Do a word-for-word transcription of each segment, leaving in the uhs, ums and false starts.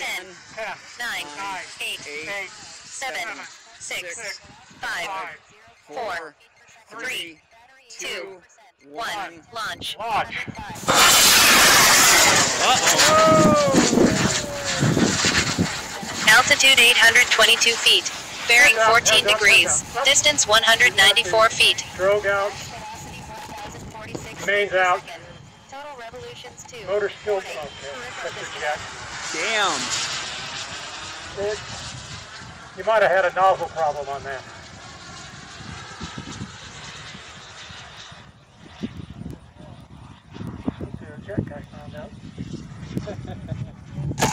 ten, nine, eight, seven, six, five, four, three, two, one, launch. Launch. Uh-oh. Altitude eight hundred twenty-two feet. Bearing fourteen degrees. Distance one hundred ninety-four feet. Drogue out. Mains out. Total revolutions two. Motor still okay. Damn. It, you might have had a nozzle problem on that. Check, I found out.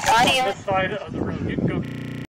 Audio. On this side of the road. You can go. Damn.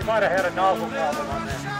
You might have had a nozzle problem on that.